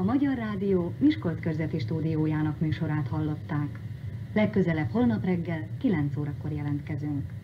a Magyar Rádió Miskolc Körzeti Stúdiójának műsorát hallották. Legközelebb holnap reggel 9 órakor jelentkezünk.